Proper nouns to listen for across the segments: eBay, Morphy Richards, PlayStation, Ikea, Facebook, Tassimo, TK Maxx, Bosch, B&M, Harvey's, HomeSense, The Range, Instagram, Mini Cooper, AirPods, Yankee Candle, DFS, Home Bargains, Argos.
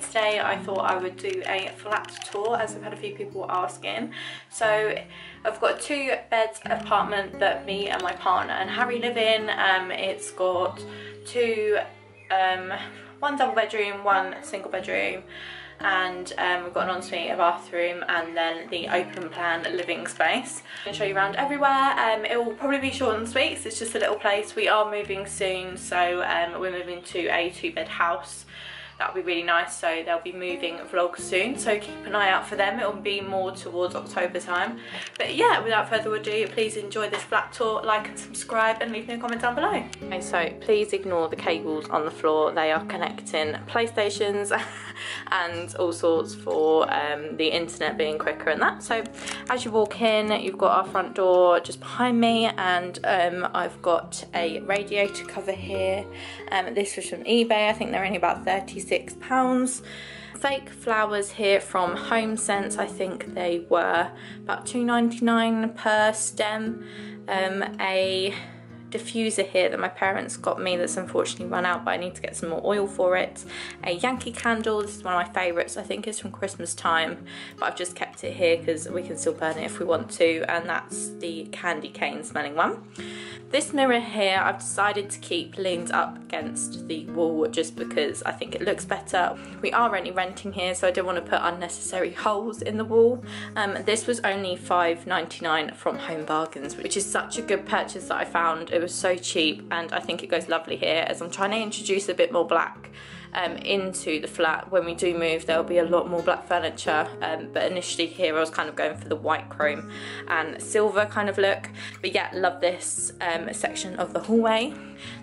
Today I thought I would do a flat tour as I've had a few people asking. So I've got a 2-bed apartment that me and my partner and Harry live in. It's got one double bedroom, one single bedroom, and we've got an ensuite, a bathroom, and then the open plan living space. I'm going to show you around everywhere. It will probably be short and sweet, so it's just a little place. We are moving soon, so we're moving to a 2-bed house. That'll be really nice, so they'll be moving vlogs soon, so keep an eye out for them. It'll be more towards October time. But yeah, without further ado, please enjoy this flat tour, like and subscribe, and leave me a comment down below. Okay, so please ignore the cables on the floor. They are connecting PlayStations and all sorts for the internet being quicker and that. So as you walk in, you've got our front door just behind me, and I've got a radiator cover here. This was from eBay. I think they're only about 36 pounds. Fake flowers here from HomeSense. I think they were about £2.99 per stem. A diffuser here that my parents got me that's unfortunately run out, but I need to get some more oil for it. A Yankee Candle, this is one of my favourites. I think it's from Christmas time, but I've just kept it here because we can still burn it if we want to, and that's the candy cane smelling one. This mirror here I've decided to keep leaned up against the wall just because I think it looks better. We are only renting here, so I don't want to put unnecessary holes in the wall. This was only £5.99 from Home Bargains, which is such a good purchase that I found. It was so cheap, and I think it goes lovely here as I'm trying to introduce a bit more black into the flat. When we do move, there'll be a lot more black furniture, but initially here I was kind of going for the white chrome and silver kind of look. But yeah, love this section of the hallway.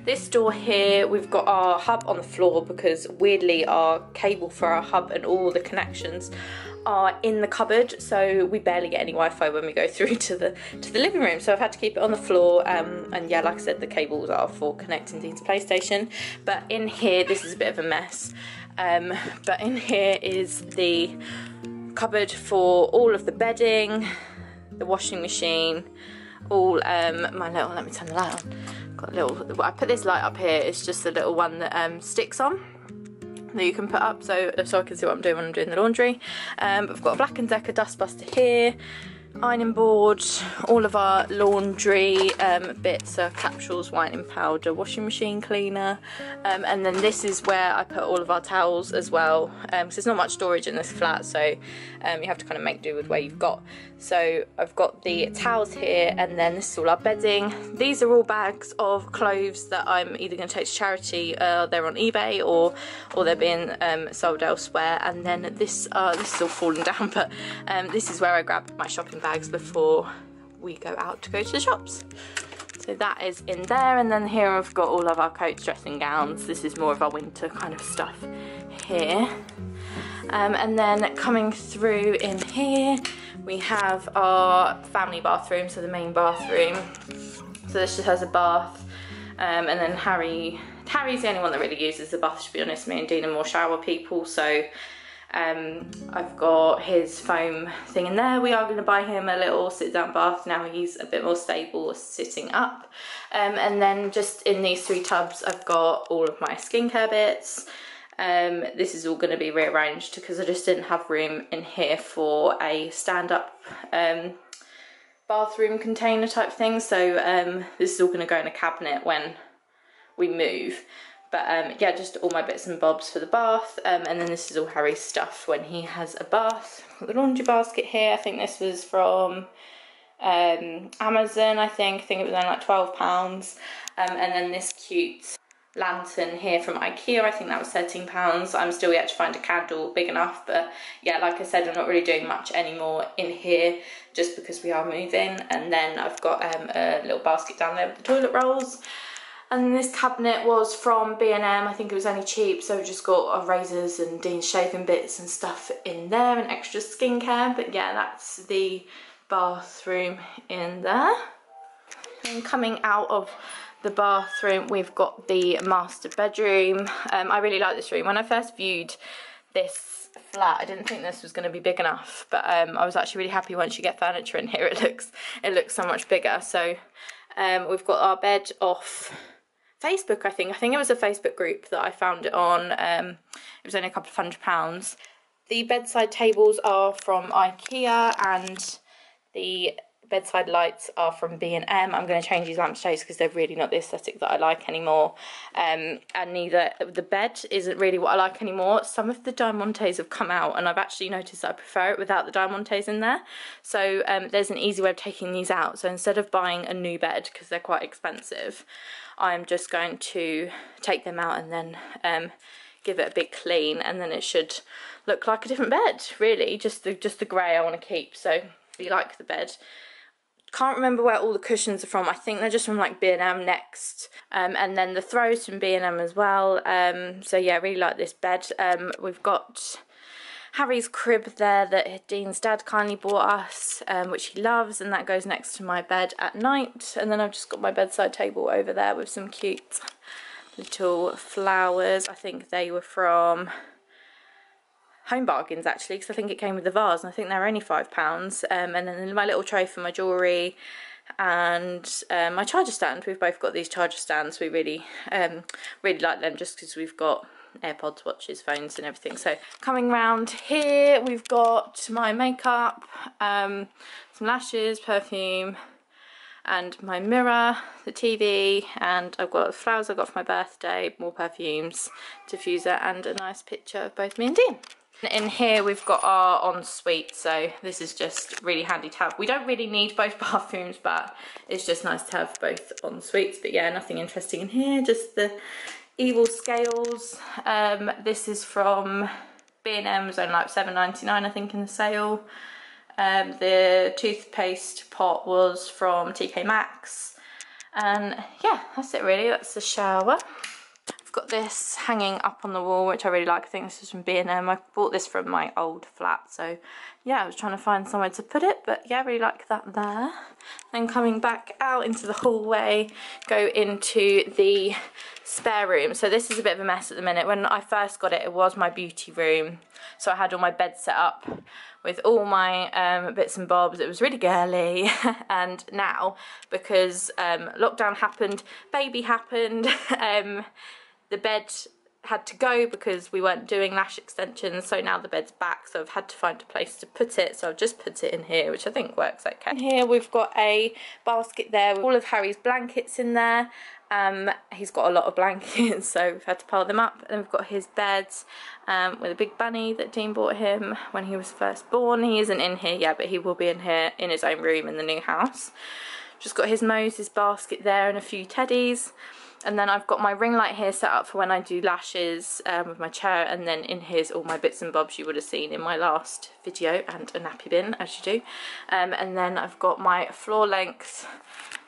This door here, we've got our hub on the floor because weirdly our cable for our hub and all the connections are in the cupboard, so we barely get any Wi-Fi when we go through to the living room, so I've had to keep it on the floor. And yeah, like I said, the cables are for connecting things to PlayStation. But in here, this is a bit of a mess, but in here is the cupboard for all of the bedding, the washing machine, all my little, let me turn the light on, got a little, I put this light up here, it's just a little one that sticks on that you can put up so I can see what I'm doing when I'm doing the laundry. But we've got a Black & Decker dustbuster here, ironing board, all of our laundry bits, capsules, whitening powder, washing machine cleaner, and then this is where I put all of our towels as well, because there's not much storage in this flat, so you have to kind of make do with where you've got. So I've got the towels here, and then this is all our bedding. These are all bags of clothes that I'm either going to take to charity, they're on eBay, or they're being sold elsewhere. And then this is all falling down, but this is where I grab my shopping bags before we go out to go to the shops. So that is in there, and then here I've got all of our coats, dressing gowns. This is more of our winter kind of stuff here. And then coming through in here, we have our family bathroom, so the main bathroom. So this just has a bath, and then Harry's the only one that really uses the bath, to be honest. Me and Dean are more shower people, so I've got his foam thing in there. We are going to buy him a little sit-down bath now he's a bit more stable sitting up. And then just in these 3 tubs I've got all of my skincare bits. This is all going to be rearranged because I just didn't have room in here for a stand-up bathroom container type thing, so this is all going to go in a cabinet when we move. But yeah, just all my bits and bobs for the bath. And then this is all Harry's stuff when he has a bath. The laundry basket here, I think this was from Amazon, I think it was only like £12. And then this cute lantern here from Ikea, I think that was £13. I'm still yet to find a candle big enough, but yeah, like I said, I'm not really doing much anymore in here just because we are moving. And then I've got a little basket down there with the toilet rolls. And then this cabinet was from B&M. I think it was only cheap, so we just got our razors and Dean's shaving bits and stuff in there and extra skincare. But yeah, that's the bathroom in there. And coming out of the bathroom, we've got the master bedroom. I really like this room. When I first viewed this flat, I didn't think this was going to be big enough, but I was actually really happy once you get furniture in here. It looks so much bigger. So we've got our bed off Facebook, I think it was a Facebook group that I found it on. It was only a couple of £100. The bedside tables are from Ikea, and the bedside lights are from B&M. I'm going to change these lampshades because they're really not the aesthetic that I like anymore. And neither the bed isn't really what I like anymore. Some of the diamantes have come out, and I've actually noticed that I prefer it without the diamantes in there. So there's an easy way of taking these out. So instead of buying a new bed, because they're quite expensive, I'm just going to take them out and then give it a big clean, and then it should look like a different bed, really. Just the grey I want to keep. So I really like the bed. Can't remember where all the cushions are from. I think they're just from like B&M Next, and then the throws from B&M as well. So yeah, I really like this bed. We've got Harry's crib there that Dean's dad kindly bought us, which he loves, and that goes next to my bed at night. And then I've just got my bedside table over there with some cute little flowers. I think they were from Home Bargains, actually, because I think it came with the vase, and I think they're only £5. And then my little tray for my jewellery, and my charger stand. We've both got these charger stands. We really really like them, just because we've got AirPods, watches, phones and everything. So coming round here, we've got my makeup, some lashes, perfume, and my mirror, the TV, and I've got flowers I got for my birthday, more perfumes, diffuser, and a nice picture of both me and Dean. In here we've got our ensuite, so this is just really handy to have. We don't really need both bathrooms, but it's just nice to have both ensuites. But yeah, nothing interesting in here, just the evil scales. This is from B&M, was only like £7.99 I think in the sale. The toothpaste pot was from TK Maxx, and yeah, that's it really. That's the shower. Got this hanging up on the wall, which I really like. I think this is from B&M. I bought this from my old flat, so yeah, I was trying to find somewhere to put it, but yeah, I really like that there. Then coming back out into the hallway, go into the spare room. So this is a bit of a mess at the minute. When I first got it, it was my beauty room, so I had all my bed set up with all my bits and bobs. It was really girly. And now, because lockdown happened, baby happened, the bed had to go because we weren't doing lash extensions, so now the bed's back, so I've had to find a place to put it, so I've just put it in here, which I think works okay. In here we've got a basket there with all of Harry's blankets in there. He's got a lot of blankets, so we've had to pile them up. And we've got his bed with a big bunny that Dean bought him when he was first born. He isn't in here yet, but he will be in here in his own room in the new house. Just got his Moses basket there and a few teddies. And then I've got my ring light here set up for when I do lashes with my chair. And then in here's all my bits and bobs you would have seen in my last video, and a nappy bin, as you do. And then I've got my floor length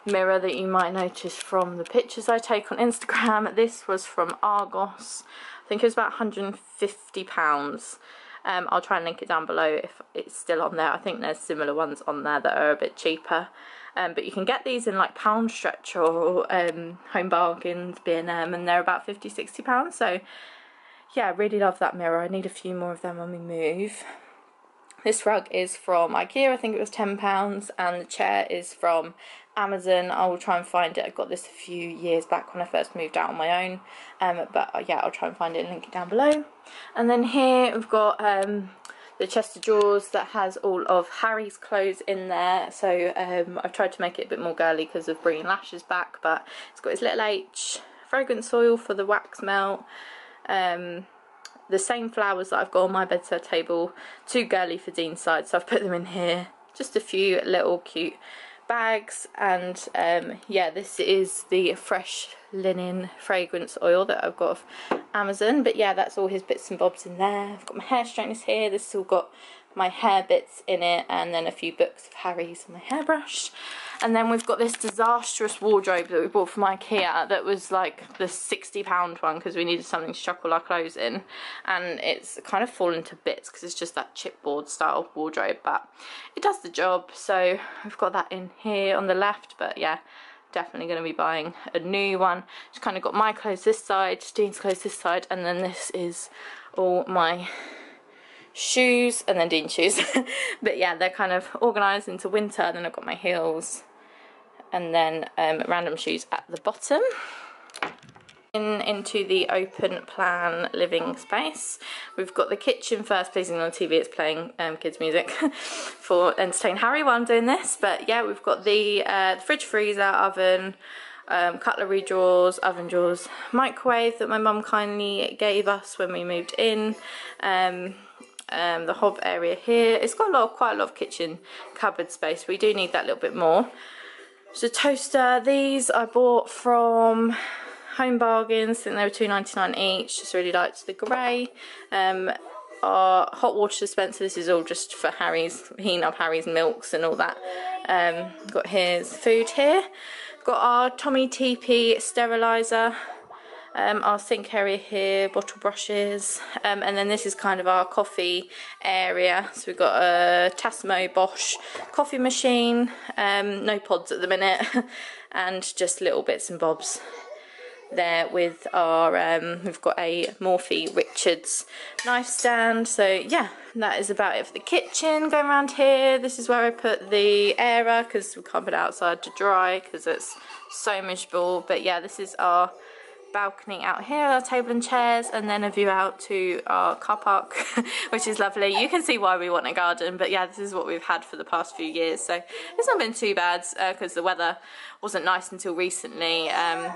mirror that you might notice from the pictures I take on Instagram. This was from Argos. I think it was about £150. I'll try and link it down below if it's still on there. I think there's similar ones on there that are a bit cheaper. But you can get these in like Pound Stretch or Home Bargains, B&M, and they're about £50–60. So yeah, I really love that mirror. I need a few more of them when we move. This rug is from Ikea, I think it was £10, and the chair is from Amazon. I will try and find it. I got this a few years back when I first moved out on my own, but yeah, I'll try and find it and link it down below. And then here we've got the chest of drawers that has all of Harry's clothes in there. So I've tried to make it a bit more girly because of bringing lashes back, but it's got his little H, fragrance oil for the wax melt, the same flowers that I've got on my bedside table, too girly for Dean's side, so I've put them in here. Just a few little cute bags, and yeah, this is the fresh linen fragrance oil that I've got off Amazon. But yeah, that's all his bits and bobs in there. I've got my hair straighteners here. This has all got my hair bits in it, and then a few books of Harry's and my hairbrush. And then we've got this disastrous wardrobe that we bought from Ikea that was like the £60 one because we needed something to chuck all our clothes in, and it's kind of fallen to bits because it's just that chipboard style wardrobe, but it does the job. So we've got that in here on the left, but yeah, definitely going to be buying a new one. Just kind of got my clothes this side, Dean's clothes this side, and then this is all my shoes, and then Dean's shoes. But yeah, they're kind of organised into winter, and then I've got my heels, and then random shoes at the bottom. Into the open plan living space, we've got the kitchen first, pleasing on TV. It's playing kids music for entertain Harry while I'm doing this. But yeah, we've got the fridge, freezer, oven, cutlery drawers, oven drawers, microwave that my mum kindly gave us when we moved in. The hob area here, it's got quite a lot of kitchen cupboard space. We do need that little bit more. So toaster, these I bought from Home Bargains. I think they were £2.99 each. Just really liked the grey. Our hot water dispenser, this is all just for Harry's, heating up Harry's milks and all that. Got his food here. Got our Tommy TP steriliser. Our sink area here, bottle brushes. And then this is kind of our coffee area. So we've got a Tassimo Bosch coffee machine. No pods at the minute. And just little bits and bobs there with our we've got a Morphy Richards knife stand. So yeah, that is about it for the kitchen. Going around here, this is where I put the aerer because we can't put it outside to dry because it's so miserable. But yeah, this is our balcony out here, our table and chairs, and then a view out to our car park, which is lovely. You can see why we want a garden, but yeah, this is what we've had for the past few years, so it's not been too bad because the weather wasn't nice until recently,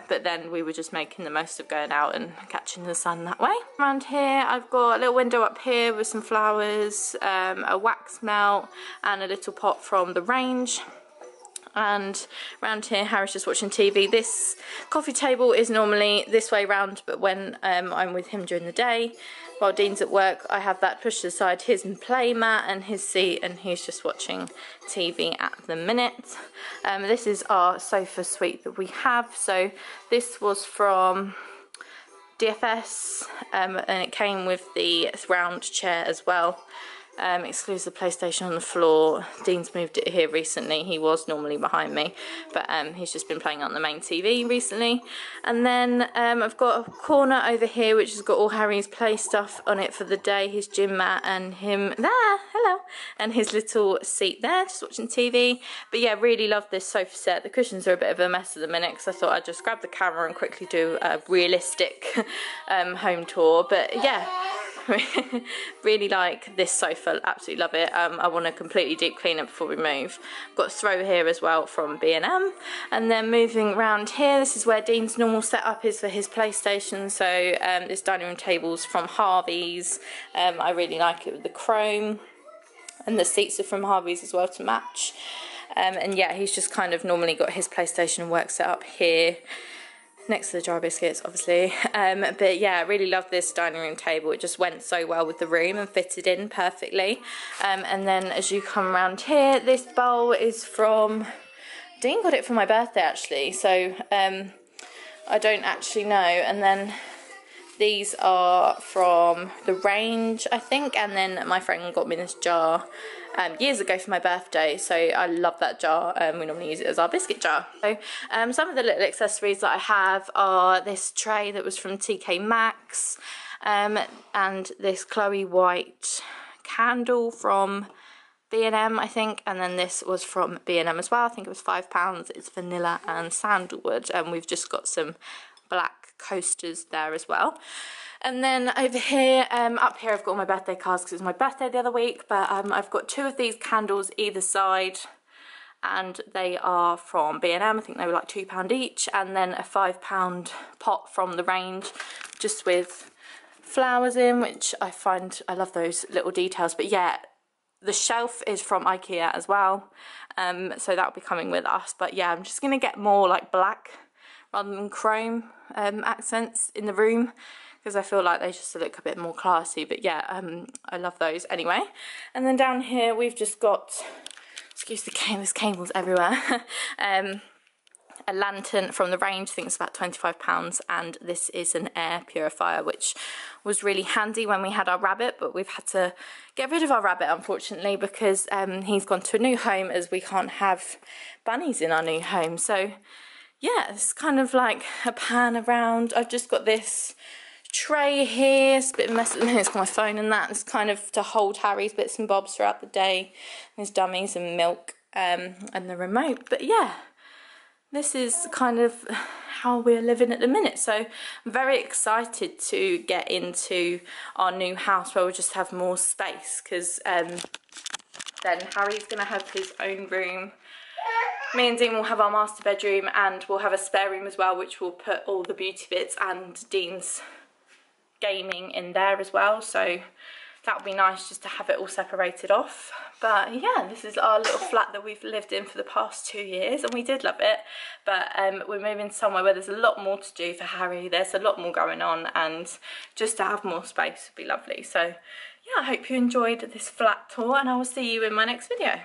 but then we were just making the most of going out and catching the sun that way. Around here I've got a little window up here with some flowers, a wax melt, and a little pot from The Range. And round here Harry's just watching TV. This coffee table is normally this way round, but when I'm with him during the day while Dean's at work, I have that pushed aside, his play mat and his seat, and he's just watching TV at the minute. This is our sofa suite that we have. So this was from DFS, and it came with the round chair as well. Excludes the PlayStation on the floor. Dean's moved it here recently. He was normally behind me, but he's just been playing on the main TV recently. And then I've got a corner over here which has got all Harry's play stuff on it for the day, his gym mat and him there, hello, and his little seat there, just watching TV. But yeah, really love this sofa set. The cushions are a bit of a mess at the minute because I thought I'd just grab the camera and quickly do a realistic home tour. But yeah, really like this sofa, absolutely love it. I want to completely deep clean it before we move. I've got a throw here as well from B&M. And then moving around here, this is where Dean's normal setup is for his PlayStation. So this dining room table's from Harvey's. I really like it with the chrome, and the seats are from Harvey's as well to match. And yeah, he's just kind of normally got his PlayStation and work set up here next to the jar biscuits, obviously. But yeah, I really love this dining room table. It just went so well with the room and fitted in perfectly. And then as you come around here, this bowl is from... Dean got it for my birthday, actually, so I don't actually know. And then these are from The Range, I think. And then my friend got me this jar years ago for my birthday, so I love that jar. We normally use it as our biscuit jar. So some of the little accessories that I have are this tray that was from TK Maxx, and this Chloe White candle from B&M, I think, and then this was from B&M as well. I think it was £5. It's vanilla and sandalwood, and we've just got some black coasters there as well. And then over here, up here I've got all my birthday cards because it was my birthday the other week, but I've got two of these candles either side, and they are from B&M. I think they were like £2 each, and then a £5 pot from The Range just with flowers in, which I find, I love those little details. But yeah, the shelf is from Ikea as well, so that'll be coming with us. But yeah, I'm just going to get more like black rather than chrome accents in the room, because I feel like they just look a bit more classy. But yeah, I love those anyway. And then down here we've just got, excuse the cable, there's cables everywhere. A lantern from The Range, I think it's about £25, and this is an air purifier, which was really handy when we had our rabbit, but we've had to get rid of our rabbit, unfortunately, because he's gone to a new home, as we can't have bunnies in our new home. So yeah, it's kind of like a pan around. I've just got this tray here, it's a bit of a mess at the minute, it's got my phone and that, it's kind of to hold Harry's bits and bobs throughout the day, his dummies and milk, and the remote. But yeah, this is kind of how we're living at the minute. So I'm very excited to get into our new house where we'll just have more space, because then Harry's going to have his own room. Me and Dean will have our master bedroom, and we'll have a spare room as well, which will put all the beauty bits and Dean's gaming in there as well. So that would be nice just to have it all separated off. But yeah, this is our little flat that we've lived in for the past 2 years, and we did love it. But we're moving somewhere where there's a lot more to do for Harry, there's a lot more going on, and just to have more space would be lovely. So yeah, I hope you enjoyed this flat tour, and I will see you in my next video.